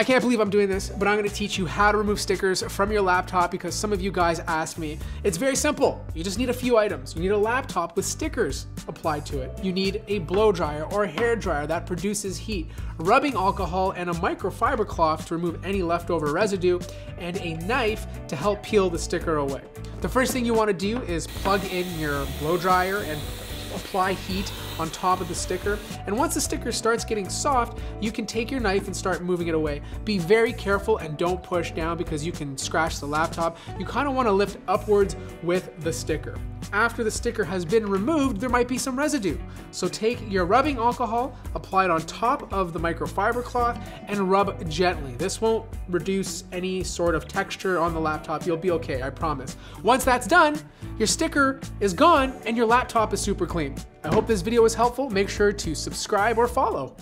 I can't believe I'm doing this, but I'm gonna teach you how to remove stickers from your laptop because some of you guys asked me. It's very simple. You just need a few items. You need a laptop with stickers applied to it. You need a blow dryer or a hair dryer that produces heat, rubbing alcohol and a microfiber cloth to remove any leftover residue, and a knife to help peel the sticker away. The first thing you wanna do is plug in your blow dryer and apply heat on top of the sticker, and once the sticker starts getting soft, you can take your knife and start moving it away. Be very careful and don't push down because you can scratch the laptop. You kind of want to lift upwards with the sticker. After the sticker has been removed, there might be some residue. So take your rubbing alcohol, apply it on top of the microfiber cloth, and rub gently. This won't reduce any sort of texture on the laptop. You'll be okay, I promise. Once that's done, your sticker is gone and your laptop is super clean. I hope this video was helpful. Make sure to subscribe or follow.